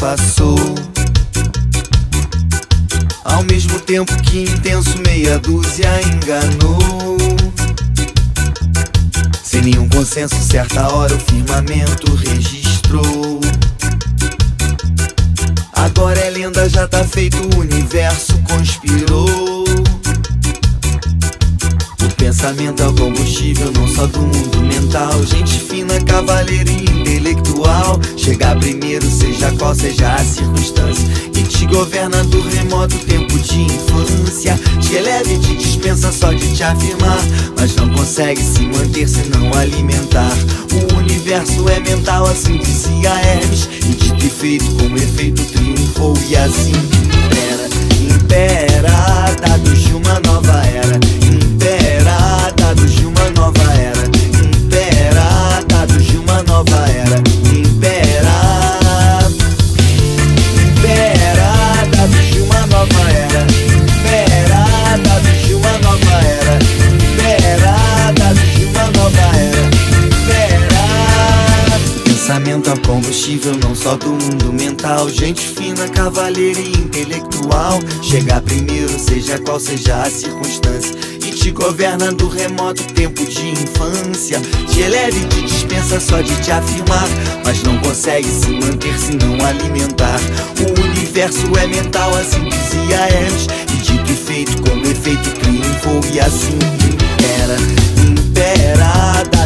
passou. Ao mesmo tempo que intenso, meia dúzia enganou. Sem nenhum consenso, certa hora o firmamento registrou. Agora é lenda, já tá feito, o universo conspirou. O pensamento é o combustível, não só do mundo mental. Gente fina, cavaleira e intelectual. Chegar primeiro, seja qual seja a circunstância, e te governa do remoto tempo de infância. Te eleva e te dispensa só de te afirmar, mas não consegue se manter se não alimentar. O universo é mental, assim dizia Hermes, e dito e feito, como efeito triunfou. E assim impera, impera, dados de uma nova era. Pensamento é combustível, não só do mundo mental. Gente fina, cavaleira e intelectual. Chega primeiro, seja qual seja a circunstância, e te governa do remoto tempo de infância. Te eleva e te dispensa só de te afirmar, mas não consegue se manter se não alimentar. O universo é mental, assim dizia Hermes, e dito e feito, como efeito triunfou. E assim impera, impera.